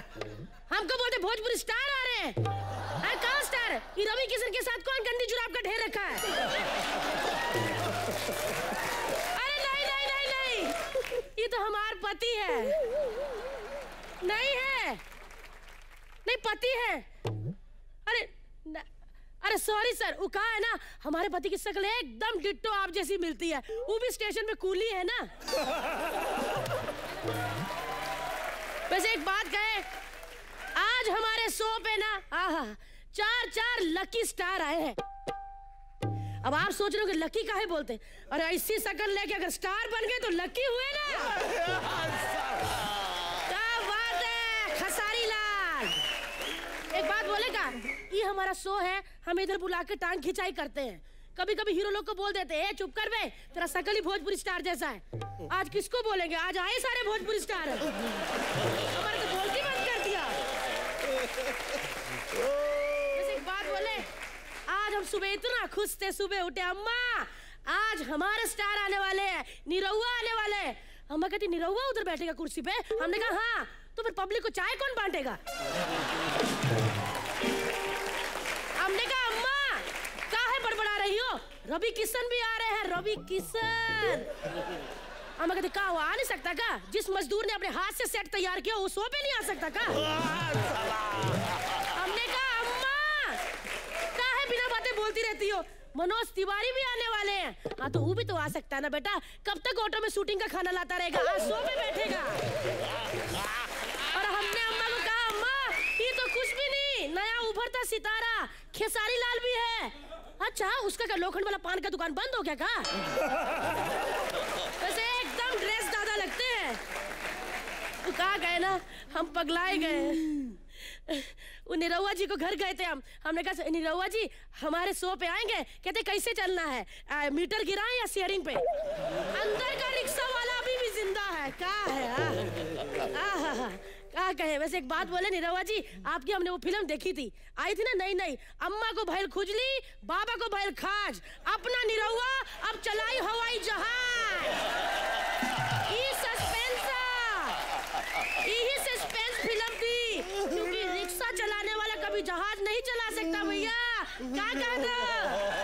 हमको बोलते भोजपुरी स्टार आ रहे हैं। अरे कहाँ स्टार? ये रवि किशन के साथ कौन गंदी जुराब का ढेर रखा है? अरे नहीं नहीं नहीं नहीं, ये तो हमारे पति है। नहीं है, नहीं पति है। अरे अरे सॉरी सर, वो कहा है ना हमारे पति की शक्ल एकदम डिट्टो आप जैसी मिलती है। वो भी स्टेशन में कूली है ना। वैसे एक बात कहे, आज हमारे शो पे ना आहा चार चार लकी स्टार आए हैं। अब आप सोच रहे हो कि लकी काहे बोलते, और ऐसी शक्ल लेके अगर स्टार बन गए तो लकी हुए ना। एक बात बोलेगा, ये हमारा शो है, हम इधर बुला के टांग खिंचाई करते हैं। कभी कभी हीरो लोग को बोल देते हैं चुप कर बे, तेरा शकल ही भोजपुरी स्टार जैसा है। आज किसको बोलेंगे? आज आए सारे भोजपुरी स्टार। हमारे तो बोलती बंद कर दिया। वैसे एक बात बोले, आज हम सुबह इतना खुश थे, सुबह उठे अम्मा आज हमारे स्टार आने वाले है, निरहुआ आने वाले है। अम्मा कहती निरहुआ उधर बैठेगा कुर्सी पे? हमने कहा हाँ। तो फिर पब्लिक को चाय कौन बांटेगा? हमने कहा अम्मा काहे बड़बड़ा रही हो, रवि किशन भी आ रहे हैं, रवि किशन। अम्मा कहती का वो आ नहीं सकता का? जिस मजदूर ने अपने हाथ से सेट तैयार किया वो शो पे नहीं आ सकता का? हमने कहा अम्मा काहे बिना बातें बोलती रहती हो, मनोज तिवारी भी आने वाले हैं। हाँ तो वो भी तो आ सकता है ना बेटा, कब तक ऑटो में शूटिंग का खाना लाता रहेगा? आज शो में बैठेगा। और हमने अम्मा को कहा अम्मा ये तो कुछ भी नहीं, नया उभरता सितारा खेसारी लाल भी है। अच्छा उसका लोखंड वाला पान का दुकान बंद हो गया का? वैसे एकदम ड्रेस दादा लगते हैं। वो कहा गए ना हम पगलाए गए। निरहुआ जी को घर गए थे हम, हमने कहा निरहुआ जी हमारे शो पे आएंगे। कहते कैसे चलना है, मीटर गिराएं या शेयरिंग पे? अंदर का रिक्शा वाला अभी भी जिंदा है। क्या है आहा क्या कहे। वैसे एक बात बोले निरहुआ जी, आपकी हमने वो फिल्म देखी थी, आई थी ना नई नई, अम्मा को भैल खुजली बाबा को भैल खाज, अपना निरहुआ अब चलाई हवाई जहाज। ये सस्पेंस यही सस्पेंस फिल्म थी, क्योंकि रिक्शा चलाने वाला कभी जहाज नहीं चला सकता भैया। क्या कहते हो?